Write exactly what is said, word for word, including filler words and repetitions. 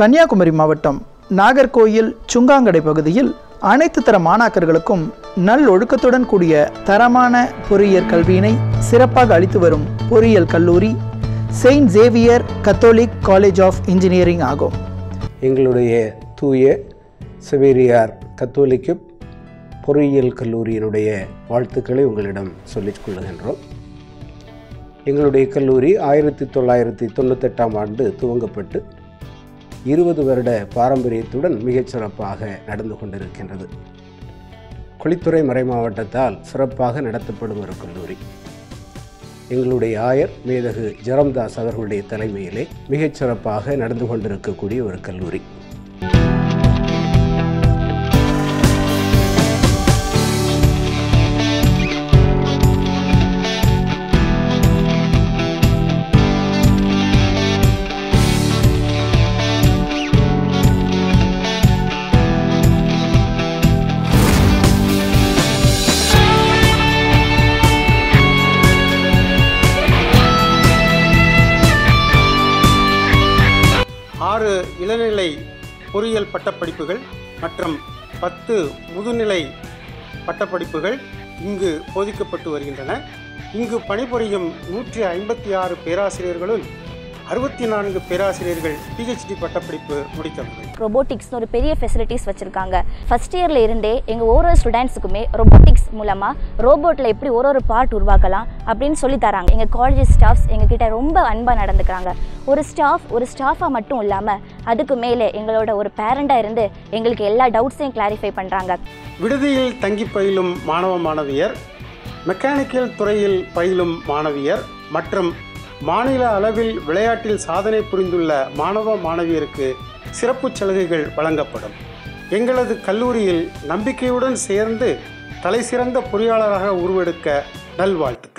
கன்னியாகுமரி மாவட்டம் நாகர்கோயில் சுங்காங்கடை பகுதியில் அனைத்து தர மாணாக்கர்களுக்கும் நல்லொழுக்கத்துடன் கூடிய தரமான பொறியியல் கல்வியினை சிறப்பாக அளித்து வரும் பொறியியல் கல்லூரி saint Xavier Catholic college of engineering ஆகும். எங்களுடைய தூய செவேரியார் கத்தோலிக்க பொறியியல் கல்லூரியினுடைய வாழ்த்துக்களை உங்களிடம் சொல்லிக் கொள்கின்றோம். எங்களுடைய கல்லூரி ஆயிரத்தி தொள்ளாயிரத்தி தொண்ணூத்தெட்டாம் ஆண்டு துவங்கப்பட்டு இருபது வருட பாரம்பரியத்துடன் மிகச்சிறப்பாக நடந்து கொண்டிருக்கின்றது. கொளித்துறை மறை மாவட்டத்தால் சிறப்பாக நடத்தப்படும் ஒரு கல்லூரி. எங்களுடைய ஆயர் மேதகு ஜெரம்தாஸ் அவர்களுடைய தலைமையிலே மிகச்சிறப்பாக நடந்து கொண்டிருக்கக்கூடிய ஒரு கல்லூரி. ஆறு இளநிலை பொறியியல் பட்டப்படிப்புகள் மற்றும் பத்து முதுநிலை பட்டப்படிப்புகள் இங்கு போதிக்கப்பட்டு வருகின்றன. இங்கு பணிபுரியும் நூற்றி ஐம்பத்தி ஆறு பேராசிரியர்களும் அறுபத்தி நான்கு பேராசிரியர்கள் பிஹெச்டி பட்டப்படிப்பு முடித்தவர்கள். ரோபோட்டிக்ஸ்னு ஒரு பெரிய ஃபெசிலிட்டிஸ் வச்சுருக்காங்க. ஃபஸ்ட் இயரில் இருந்தே எங்கள் ஒரு ஒரு ஸ்டூடெண்ட்ஸுக்குமே ரோபோட்டிக்ஸ் மூலமாக ரோபோட்டில் எப்படி ஒரு ஒரு பார்ட் உருவாக்கலாம் அப்படின்னு சொல்லி தராங்க. எங்கள் காலேஜ் ஸ்டாஃப்ஸ் எங்ககிட்ட ரொம்ப அன்பாக நடந்துக்கிறாங்க. ஒரு ஸ்டாஃப் ஒரு ஸ்டாஃபாக மட்டும் இல்லாமல் அதுக்கு மேலே எங்களோட ஒரு பேரண்டாக இருந்து எங்களுக்கு எல்லா டவுட்ஸையும் கிளாரிஃபை பண்ணுறாங்க. விடுதியில் தங்கி பயிலும் மாணவ மாணவியர், மெக்கானிக்கல் துறையில் பயிலும் மாணவியர் மற்றும் மாநில அளவில் விளையாட்டில் சாதனை புரிந்துள்ள மாணவ மாணவியருக்கு சிறப்பு சலுகைகள் வழங்கப்படும். எங்களது கல்லூரியில் நம்பிக்கையுடன் சேர்ந்து தலைசிறந்த பொறியாளராக உருவெடுக்க நல்வாழ்த்துக்கள்.